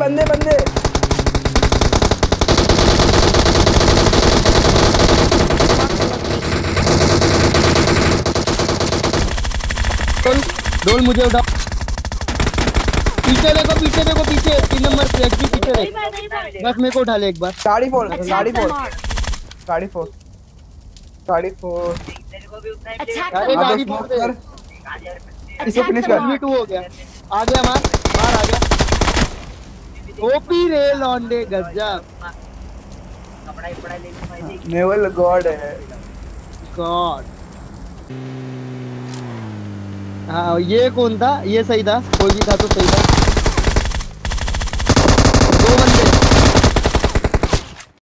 बंदे बंदे डोल मुझे उठा। पीछे देखो पीछे 3 नंबर फ्लैग के पीछे देख। बस मेरे को उठा ले एक बार। गाड़ी फोड़ तेरे को भी उतना ही। गाड़ी फोड़ कर इसे फिनिश कर। मी 2 हो गया। आ गया मार मार आ गया। ओपी रेल ऑन डे गजब। कपड़ा ही पड़ा ले नेवल गॉड है गॉड। हाँ ये कौन था? ये सही था। कोई भी था तो सही था।